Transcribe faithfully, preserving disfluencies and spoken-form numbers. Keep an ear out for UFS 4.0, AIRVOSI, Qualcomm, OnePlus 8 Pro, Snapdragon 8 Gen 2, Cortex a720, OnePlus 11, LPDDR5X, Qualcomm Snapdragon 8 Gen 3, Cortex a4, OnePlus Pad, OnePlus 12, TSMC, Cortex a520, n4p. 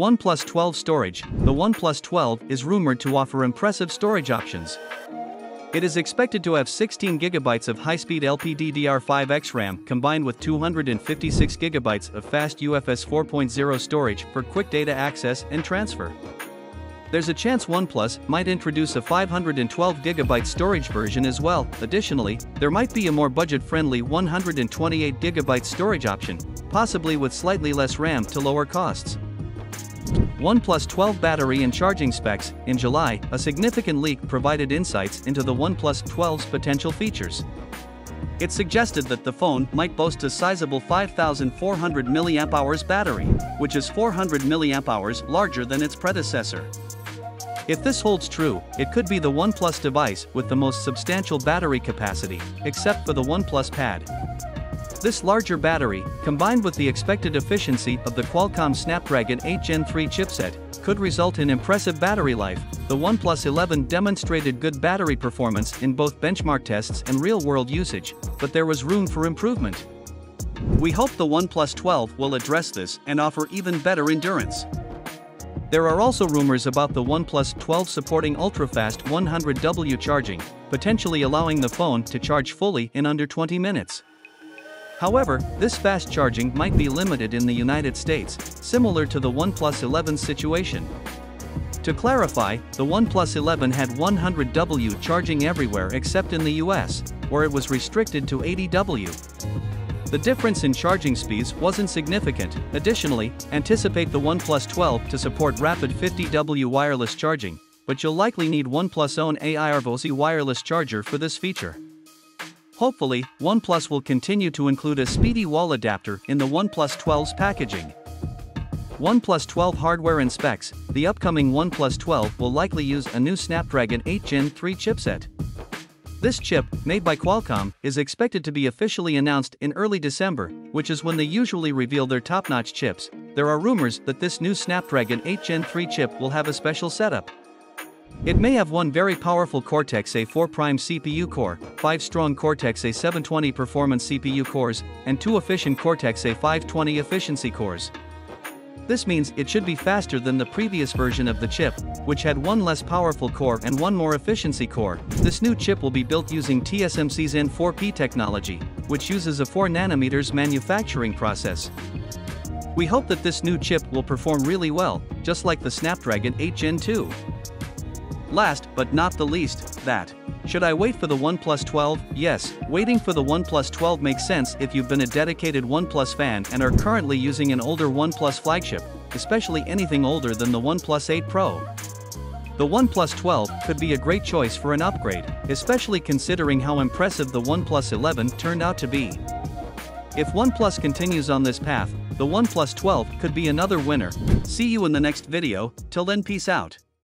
OnePlus twelve storage. The OnePlus twelve is rumored to offer impressive storage options. It is expected to have sixteen gigabytes of high-speed L P D D R five X RAM combined with two hundred fifty-six gigabytes of fast U F S four point oh storage for quick data access and transfer. There's a chance OnePlus might introduce a five hundred twelve gigabyte storage version as well. Additionally, there might be a more budget-friendly one hundred twenty-eight gigabyte storage option, possibly with slightly less RAM to lower costs. OnePlus twelve battery and charging specs. In July, a significant leak provided insights into the OnePlus twelve's potential features. It suggested that the phone might boast a sizable five thousand four hundred milliamp hour battery, which is four hundred milliamp hours larger than its predecessor. If this holds true, it could be the OnePlus device with the most substantial battery capacity, except for the OnePlus Pad. This larger battery, combined with the expected efficiency of the Qualcomm Snapdragon eight gen three chipset, could result in impressive battery life. The OnePlus eleven demonstrated good battery performance in both benchmark tests and real-world usage, but there was room for improvement. We hope the OnePlus twelve will address this and offer even better endurance. There are also rumors about the OnePlus twelve supporting ultra-fast one hundred watt charging, potentially allowing the phone to charge fully in under twenty minutes. However, this fast charging might be limited in the United States, similar to the OnePlus eleven situation. To clarify, the OnePlus eleven had one hundred watt charging everywhere except in the U S, where it was restricted to eighty watts. The difference in charging speeds wasn't significant. Additionally, anticipate the OnePlus twelve to support rapid fifty watt wireless charging, but you'll likely need OnePlus' own A I R V O S I wireless charger for this feature. Hopefully, OnePlus will continue to include a speedy wall adapter in the OnePlus twelve's packaging. OnePlus twelve hardware and specs. The upcoming OnePlus twelve will likely use a new Snapdragon eight gen three chipset. This chip, made by Qualcomm, is expected to be officially announced in early December, which is when they usually reveal their top-notch chips. There are rumors that this new Snapdragon eight gen three chip will have a special setup. It may have one very powerful Cortex a four prime C P U core, five strong Cortex a seven twenty performance C P U cores, and two efficient Cortex a five twenty efficiency cores. This means it should be faster than the previous version of the chip, which had one less powerful core and one more efficiency core. This new chip will be built using T S M C's n four p technology, which uses a four nanometer manufacturing process. We hope that this new chip will perform really well, just like the Snapdragon eight gen two. Last but not the least, that. Should I wait for the OnePlus twelve? Yes, waiting for the OnePlus twelve makes sense if you've been a dedicated OnePlus fan and are currently using an older OnePlus flagship, especially anything older than the OnePlus eight Pro. The OnePlus twelve could be a great choice for an upgrade, especially considering how impressive the OnePlus eleven turned out to be. If OnePlus continues on this path, the OnePlus twelve could be another winner. See you in the next video. Till then, peace out.